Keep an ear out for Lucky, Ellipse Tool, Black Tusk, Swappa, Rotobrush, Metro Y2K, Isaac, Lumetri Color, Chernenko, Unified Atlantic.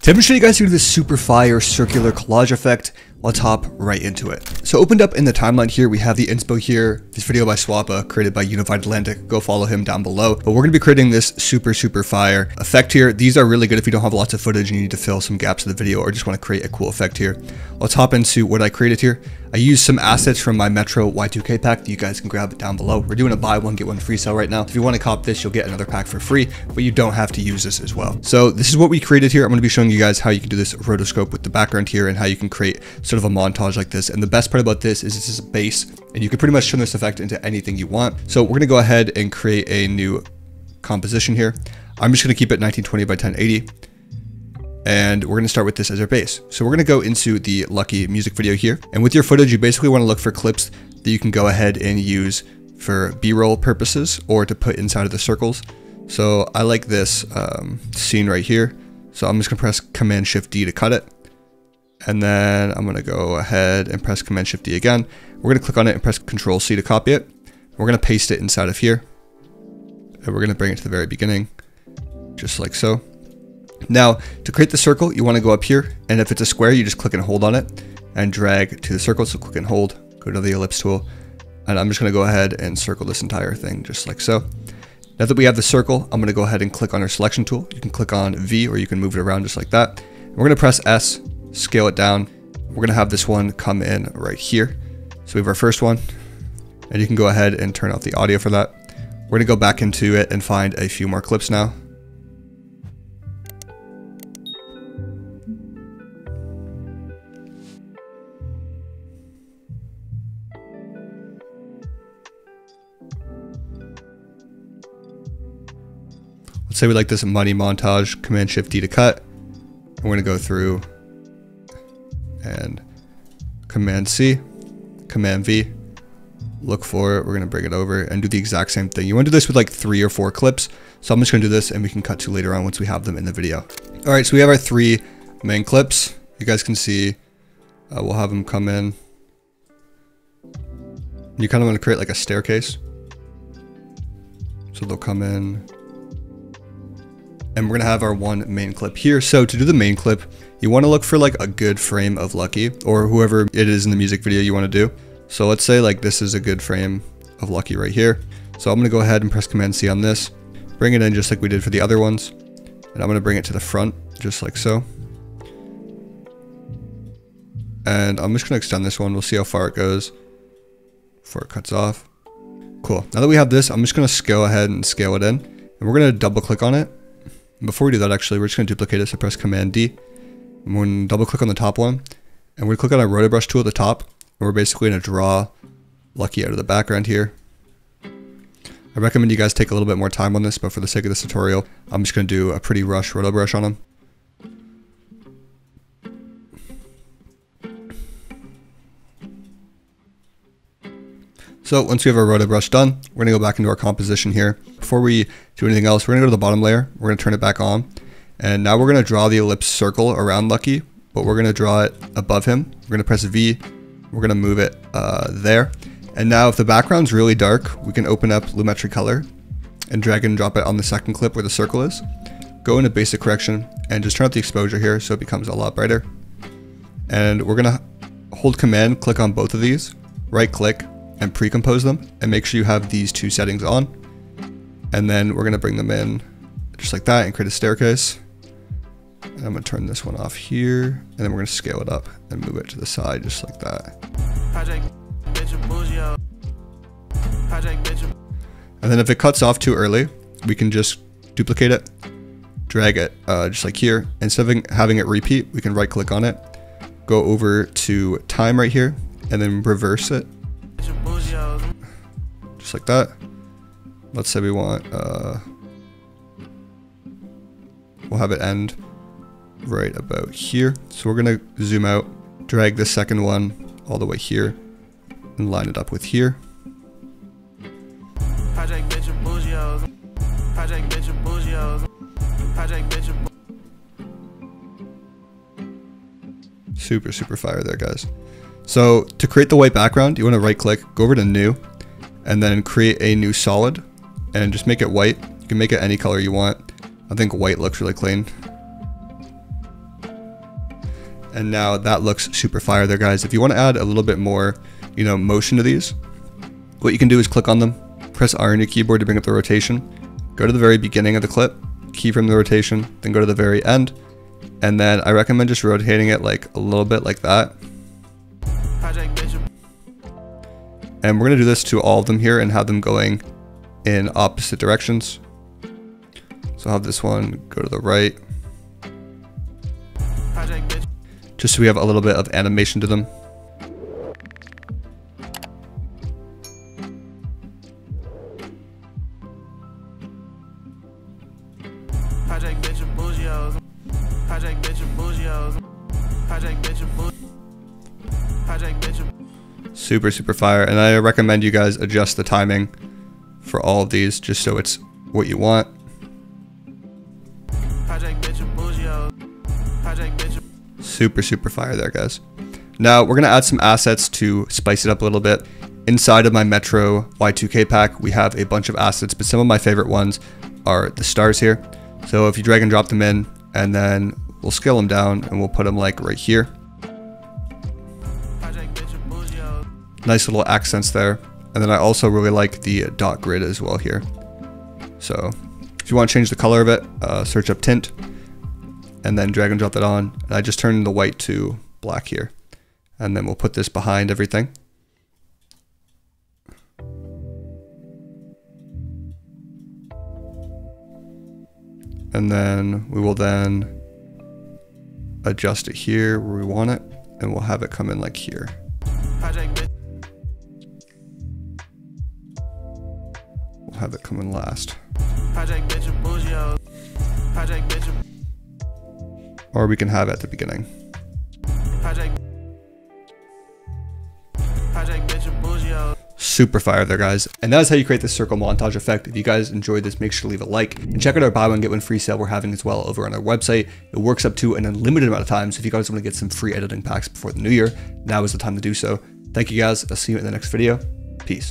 Today I'm going to show you guys how to do this super fire circular collage effect. Let's hop right into it. So opened up in the timeline here, we have the inspo here, this video by Swappa created by Unified Atlantic. Go follow him down below. But we're going to be creating this super fire effect here. These are really good if you don't have lots of footage and you need to fill some gaps in the video or just want to create a cool effect here. Let's hop into what I created here. I used some assets from my Metro Y2K pack that you guys can grab down below. We're doing a buy one, get one free sale right now. If you want to cop this, you'll get another pack for free, but you don't have to use this as well. So this is what we created here. I'm going to be showing you guys how you can do this rotoscope with the background here and how you can create sort of a montage like this. And the best part about this is it's just base and you can pretty much turn this effect into anything you want. So we're going to go ahead and create a new composition here. I'm just going to keep it 1920 by 1080. And we're going to start with this as our base. So we're going to go into the Lucky music video here. And with your footage, you basically want to look for clips that you can go ahead and use for B-roll purposes or to put inside of the circles. So I like this scene right here. So I'm just going to press Command Shift D to cut it. And then I'm going to go ahead and press Command Shift D again. We're going to click on it and press Control C to copy it. We're going to paste it inside of here. And we're going to bring it to the very beginning, just like so. Now, to create the circle, you want to go up here, and if it's a square, you just click and hold on it and drag to the circle. So click and hold, go to the ellipse tool, and I'm just going to go ahead and circle this entire thing just like so. Now that we have the circle, I'm going to go ahead and click on our selection tool. You can click on V or you can move it around just like that. We're going to press S, scale it down. We're going to have this one come in right here. So we have our first one, and you can go ahead and turn off the audio for that. We're going to go back into it and find a few more clips now. Let's say we like this money montage, Command Shift D to cut. And we're gonna go through and Command C, Command V, look for it. We're gonna bring it over and do the exact same thing. You wanna do this with like 3 or 4 clips. So I'm just gonna do this and we can cut to later on once we have them in the video. All right, so we have our 3 main clips. You guys can see, we'll have them come in. You kinda wanna create like a staircase. So they'll come in. And we're gonna have our one main clip here. So to do the main clip, you wanna look for like a good frame of Lucky or whoever it is in the music video you wanna do. So let's say like this is a good frame of Lucky right here. So I'm gonna go ahead and press Command C on this, bring it in just like we did for the other ones. And I'm gonna bring it to the front just like so. And I'm just gonna extend this one. We'll see how far it goes before it cuts off. Cool, now that we have this, I'm just gonna go ahead and scale it in and we're gonna double click on it. Before we do that, actually, we're just going to duplicate it. So press Command D. And we're going to double click on the top one. And we're going to click on our Rotobrush tool at the top. And we're basically going to draw Lucky out of the background here. I recommend you guys take a little bit more time on this, but for the sake of this tutorial, I'm just going to do a pretty rush Rotobrush on him. So once we have our Rotobrush done, we're going to go back into our composition here. Before we do anything else, we're going to go to the bottom layer. We're going to turn it back on. And now we're going to draw the ellipse circle around Lucky, but we're going to draw it above him. We're going to press V. We're going to move it there. And now if the background's really dark, we can open up Lumetri Color and drag and drop it on the second clip where the circle is. Go into basic correction and just turn up the exposure here so it becomes a lot brighter. And we're going to hold Command, click on both of these, right click, and pre-compose them, and make sure you have these 2 settings on. And then we're gonna bring them in just like that and create a staircase. And I'm gonna turn this one off here, and then we're gonna scale it up and move it to the side just like that. And then if it cuts off too early, we can just duplicate it, drag it just like here. Instead of having it repeat, we can right click on it, go over to time right here, and then reverse it. Just like that. Let's say we want, we'll have it end right about here. So we're gonna zoom out, drag the second one all the way here and line it up with here. Super fire there, guys. So to create the white background, you wanna right click, go over to new, and then create a new solid and just make it white. You can make it any color you want. I think white looks really clean. And now that looks super fire there, guys. If you want to add a little bit more, you know, motion to these, what you can do is click on them, press R on your keyboard to bring up the rotation, go to the very beginning of the clip, keyframe the rotation, then go to the very end. And then I recommend just rotating it like a little bit like that. And we're going to do this to all of them here and have them going in opposite directions. So I'll have this one go to the right. Just so we have a little bit of animation to them. Super, super fire. And I recommend you guys adjust the timing for all of these just so it's what you want. Super, super fire there, guys. Now we're going to add some assets to spice it up a little bit. Inside of my Metro Y2K pack, we have a bunch of assets, but some of my favorite ones are the stars here. So if you drag and drop them in, and then we'll scale them down and we'll put them like right here. Nice little accents there. And then I also really like the dot grid as well here. So if you want to change the color of it, search up tint, and then drag and drop that on. And I just turned the white to black here. And then we'll put this behind everything. And then we will then adjust it here where we want it. And we'll have it come in like here. We'll have it come in last. Or we can have it at the beginning. Super fire there, guys. And that is how you create this circle montage effect. If you guys enjoyed this, make sure to leave a like and check out our buy one, get one free sale we're having as well over on our website. It works up to an unlimited amount of time. So if you guys want to get some free editing packs before the new year, now is the time to do so. Thank you guys. I'll see you in the next video. Peace.